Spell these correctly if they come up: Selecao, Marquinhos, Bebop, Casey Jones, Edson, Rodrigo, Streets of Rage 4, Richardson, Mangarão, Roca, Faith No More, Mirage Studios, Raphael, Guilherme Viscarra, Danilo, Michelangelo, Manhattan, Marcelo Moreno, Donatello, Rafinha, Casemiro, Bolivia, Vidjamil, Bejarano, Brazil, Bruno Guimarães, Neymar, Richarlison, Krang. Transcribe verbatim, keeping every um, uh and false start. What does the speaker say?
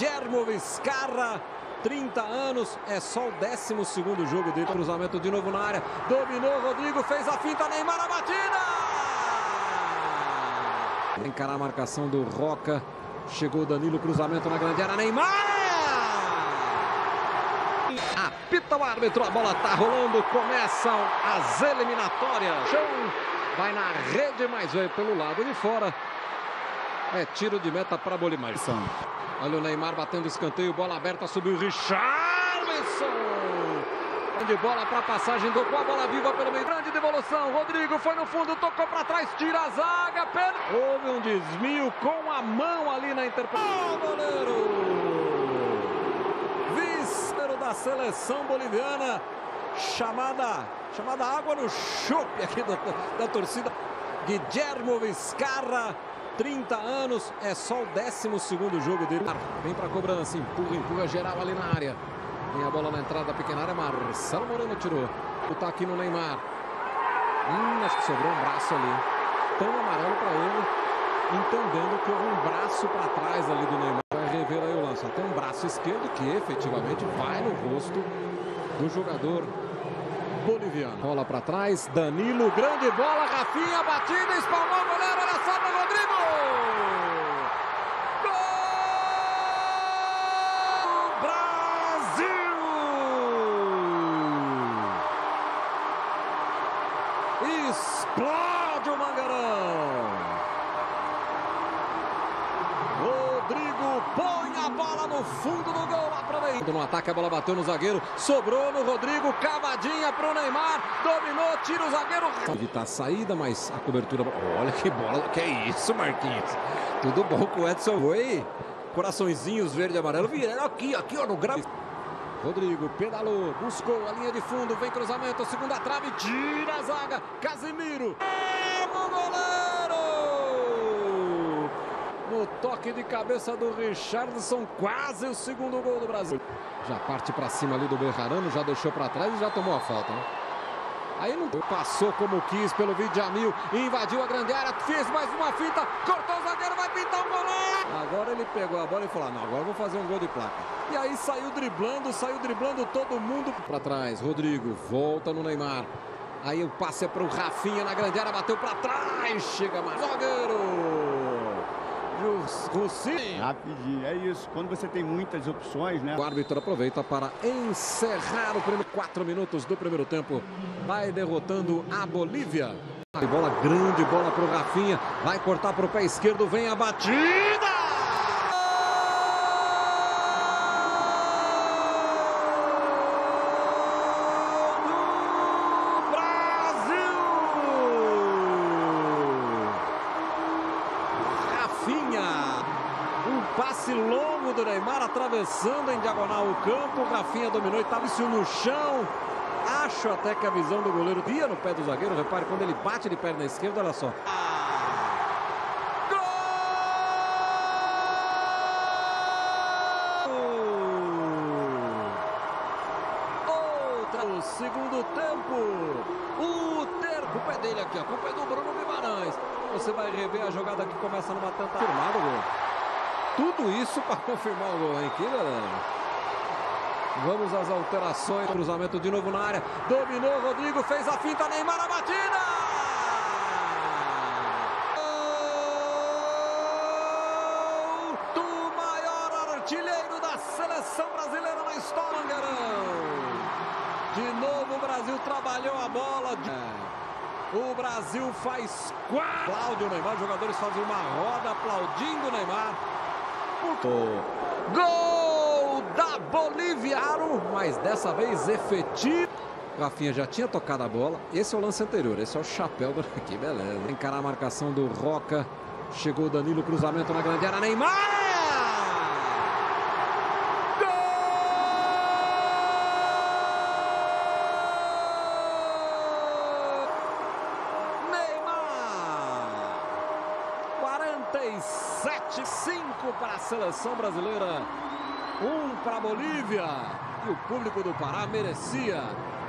Guilherme Viscarra, trinta anos, é só o décimo segundo jogo dele. Cruzamento de novo na área, dominou Rodrigo, fez a finta, Neymar, a batida! Vai encarar a marcação do Roca, chegou Danilo, cruzamento na grande área, Neymar! Apita o árbitro, a bola tá rolando, começam as eliminatórias. Chão, vai na rede, mas veio pelo lado de fora. É tiro de meta para Guimarães. Olha o Neymar batendo escanteio, bola aberta, subiu o Richarlison. De bola para passagem, tocou a bola viva pelo meio. Grande devolução, Rodrigo foi no fundo, tocou para trás, tira a zaga. Per... Houve um desvio com a mão ali na interpretação. Oh, goleiro! Víspero da seleção boliviana, chamada, chamada água no chope aqui da, da torcida. Guilherme Viscarra, trinta anos, é só o décimo segundo jogo dele. Vem pra cobrança, empurra, empurra geral ali na área. Vem a bola na entrada da pequena área, Marcelo Moreno tirou. Tá aqui no Neymar. Hum, acho que sobrou um braço ali. Tão amarelo pra ele, entendendo que houve um braço pra trás ali do Neymar. Vai rever aí o lance. Tem um braço esquerdo que efetivamente vai no rosto do jogador boliviano. Bola pra trás, Danilo, grande bola, Rafinha, batida, espalmou o goleiro, olha só do Rodrigo! Gol! Brasil! Explode o Mangarão! Rodrigo põe a bola no fundo do gol, aproveita. No ataque a bola bateu no zagueiro, sobrou no Rodrigo, cavadinha pro Neymar, dominou, tira o zagueiro. Evitar a saída, mas a cobertura, olha que bola, que isso, Marquinhos. Tudo bom com o Edson, oi? Coraçõezinhos verde e amarelo, vieram aqui, aqui ó, no grave. Rodrigo pedalou, buscou a linha de fundo, vem cruzamento, segunda trave, tira a zaga, Casemiro. É o goleiro! No toque de cabeça do Richardson, quase o segundo gol do Brasil. Já parte pra cima ali do Bejarano, já deixou pra trás e já tomou a falta. Né? Aí não passou como quis pelo Vidjamil, invadiu a grande área, fez mais uma finta, cortou o zagueiro, vai pintar o goleiro. Agora ele pegou a bola e falou, não, agora eu vou fazer um gol de placa. E aí saiu driblando, saiu driblando todo mundo. Pra trás, Rodrigo volta no Neymar. Aí o passe é pro Rafinha na grande área, bateu pra trás, chega mais zagueiro. Rapidinho, é isso. Quando você tem muitas opções, né? O árbitro aproveita para encerrar o primeiro. Quatro minutos do primeiro tempo. Vai derrotando a Bolívia. A bola grande, bola pro Rafinha. Vai cortar pro pé esquerdo. Vem a batida! Passe longo do Neymar, atravessando em diagonal o campo. Rafinha dominou e estava isso no chão. Acho até que a visão do goleiro ia no pé do zagueiro. Repare, quando ele bate de perna esquerda, olha só. Outra, o segundo tempo. O terceiro. A culpa é dele aqui, a culpa é do Bruno Guimarães. Você vai rever a jogada que começa numa tentativa. Firmado o gol. Tudo isso para confirmar o gol, hein? Que beleza. Vamos às alterações. Cruzamento de novo na área. Dominou Rodrigo, fez a finta, Neymar, a batida! O maior artilheiro da seleção brasileira na história, Mangarão. De novo o Brasil trabalhou a bola. De... O Brasil faz quatro. Aplaude o Neymar, os jogadores fazem uma roda aplaudindo o Neymar. Gol da Bolívia, mas dessa vez efetivo. Rafinha já tinha tocado a bola. Esse é o lance anterior, esse é o chapéu do... Que beleza. Encarar a marcação do Roca. Chegou o Danilo, cruzamento na grande área, Neymar! quarenta e sete, cinco para a seleção brasileira, um para a Bolívia, e o público do Pará merecia.